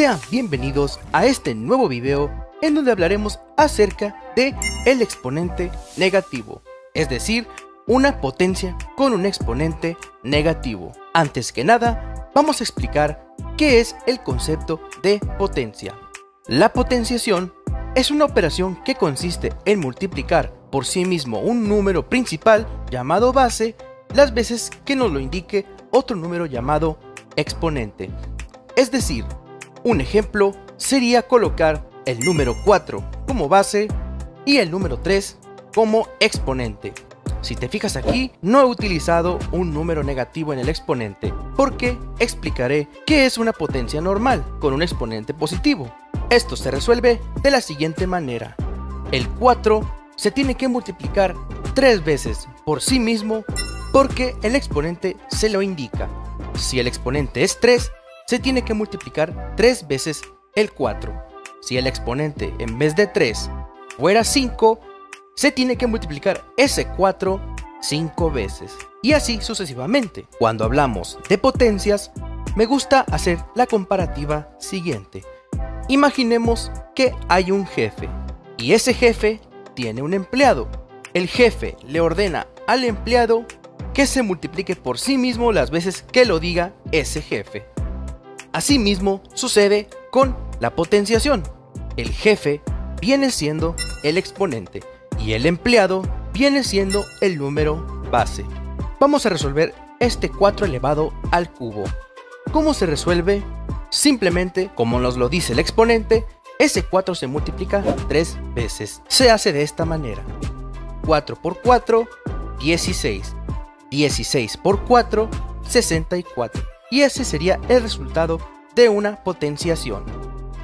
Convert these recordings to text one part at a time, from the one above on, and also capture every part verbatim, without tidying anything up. Sean bienvenidos a este nuevo video en donde hablaremos acerca de el exponente negativo, es decir, una potencia con un exponente negativo. Antes que nada, vamos a explicar qué es el concepto de potencia. La potenciación es una operación que consiste en multiplicar por sí mismo un número principal llamado base las veces que nos lo indique otro número llamado exponente. Es decir, un ejemplo sería colocar el número cuatro como base y el número tres como exponente. Si te fijas aquí, no he utilizado un número negativo en el exponente, porque explicaré qué es una potencia normal con un exponente positivo. Esto se resuelve de la siguiente manera. El cuatro se tiene que multiplicar tres veces por sí mismo porque el exponente se lo indica. Si el exponente es tres, se tiene que multiplicar tres veces el cuatro. Si el exponente en vez de tres fuera cinco, se tiene que multiplicar ese cuatro cinco veces. Y así sucesivamente. Cuando hablamos de potencias, me gusta hacer la comparativa siguiente. Imaginemos que hay un jefe y ese jefe tiene un empleado. El jefe le ordena al empleado que se multiplique por sí mismo las veces que lo diga ese jefe. Asimismo sucede con la potenciación. El jefe viene siendo el exponente y el empleado viene siendo el número base. Vamos a resolver este cuatro elevado al cubo. ¿Cómo se resuelve? Simplemente, como nos lo dice el exponente, ese cuatro se multiplica tres veces. Se hace de esta manera. cuatro por cuatro, dieciséis. dieciséis por cuatro, sesenta y cuatro. Y ese sería el resultado de una potenciación.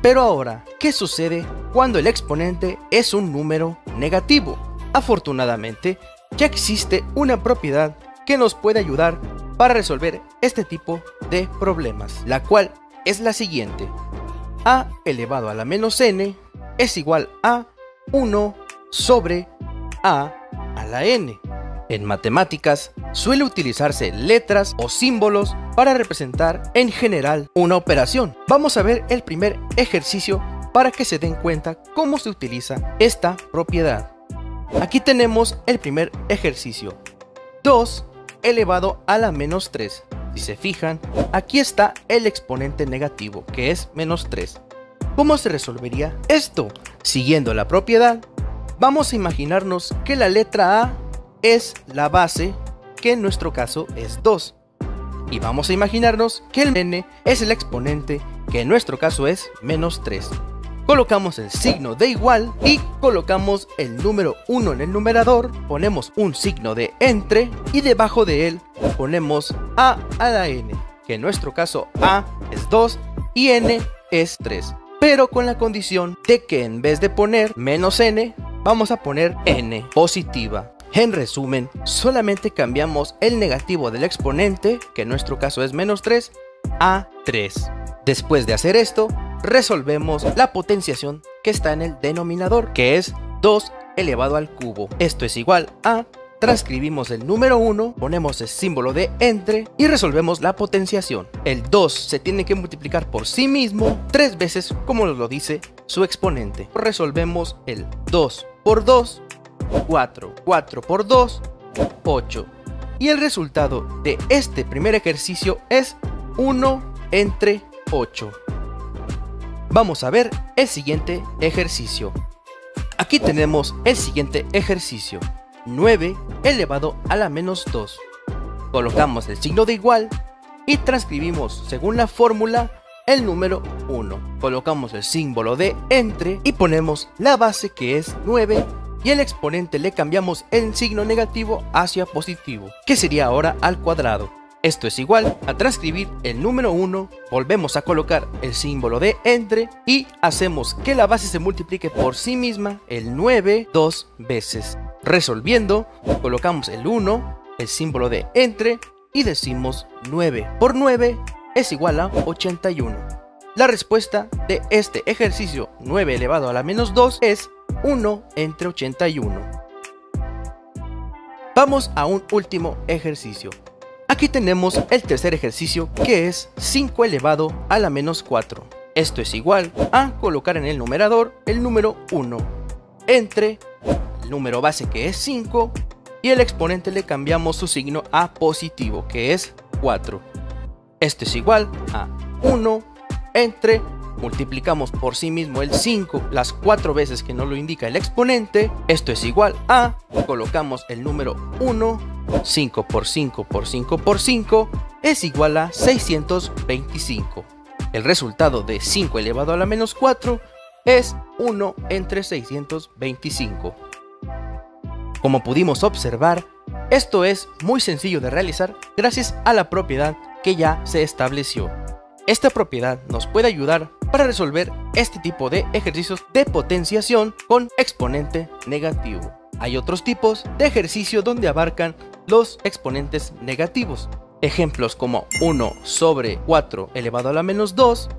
Pero ahora, ¿qué sucede cuando el exponente es un número negativo? Afortunadamente, ya existe una propiedad que nos puede ayudar para resolver este tipo de problemas, la cual es la siguiente. A elevado a la menos n es igual a uno sobre a a la n. En matemáticas suele utilizarse letras o símbolos para representar en general una operación. Vamos a ver el primer ejercicio para que se den cuenta cómo se utiliza esta propiedad. Aquí tenemos el primer ejercicio. dos elevado a la menos tres. Si se fijan, aquí está el exponente negativo, que es menos tres. ¿Cómo se resolvería esto? Siguiendo la propiedad, vamos a imaginarnos que la letra A es la base, que en nuestro caso es dos, y vamos a imaginarnos que el n es el exponente, que en nuestro caso es menos tres. Colocamos el signo de igual y colocamos el número uno en el numerador, ponemos un signo de entre y debajo de él ponemos a a la n, que en nuestro caso a es dos y n es tres, pero con la condición de que en vez de poner menos n vamos a poner n positiva. En resumen, solamente cambiamos el negativo del exponente, que en nuestro caso es menos tres, a tres. Después de hacer esto, resolvemos la potenciación que está en el denominador, que es dos elevado al cubo. Esto es igual a, transcribimos el número uno, ponemos el símbolo de entre y resolvemos la potenciación. El dos se tiene que multiplicar por sí mismo tres veces como nos lo dice su exponente. Resolvemos el dos por dos. cuatro, cuatro por dos, ocho. Y el resultado de este primer ejercicio es uno entre ocho. Vamos a ver el siguiente ejercicio. Aquí tenemos el siguiente ejercicio. nueve elevado a la menos dos. Colocamos el signo de igual y transcribimos según la fórmula el número uno. Colocamos el símbolo de entre y ponemos la base, que es nueve. Y el exponente le cambiamos el signo negativo hacia positivo, que sería ahora al cuadrado. Esto es igual a transcribir el número uno, volvemos a colocar el símbolo de entre y hacemos que la base se multiplique por sí misma el nueve dos veces. Resolviendo, colocamos el uno, el símbolo de entre y decimos nueve por nueve es igual a ochenta y uno. La respuesta de este ejercicio nueve elevado a la menos dos es uno entre ochenta y uno. Vamos a un último ejercicio. Aquí tenemos el tercer ejercicio, que es cinco elevado a la menos cuatro. Esto es igual a colocar en el numerador el número uno entre el número base, que es cinco, y el exponente le cambiamos su signo a positivo, que es cuatro. Esto es igual a uno entre, multiplicamos por sí mismo el cinco las cuatro veces que nos lo indica el exponente. Esto es igual a, colocamos el número uno, cinco por cinco por cinco por cinco es igual a seiscientos veinticinco. El resultado de cinco elevado a la menos cuatro es uno entre seiscientos veinticinco. Como pudimos observar, esto es muy sencillo de realizar gracias a la propiedad que ya se estableció. Esta propiedad nos puede ayudar para resolver este tipo de ejercicios de potenciación con exponente negativo. Hay otros tipos de ejercicio donde abarcan los exponentes negativos. Ejemplos como uno sobre cuatro elevado a la menos dos,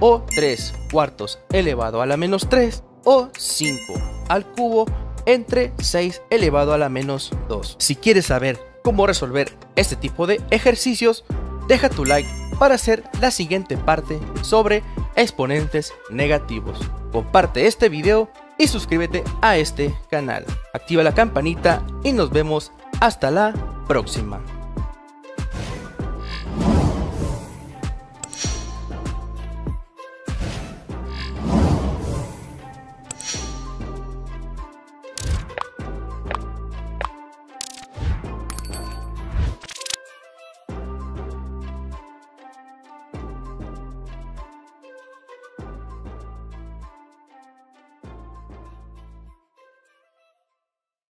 o tres cuartos elevado a la menos tres, o cinco al cubo entre seis elevado a la menos dos. Si quieres saber cómo resolver este tipo de ejercicios, deja tu like para hacer la siguiente parte sobre exponentes negativos. Comparte este video y suscríbete a este canal. Activa la campanita y nos vemos hasta la próxima.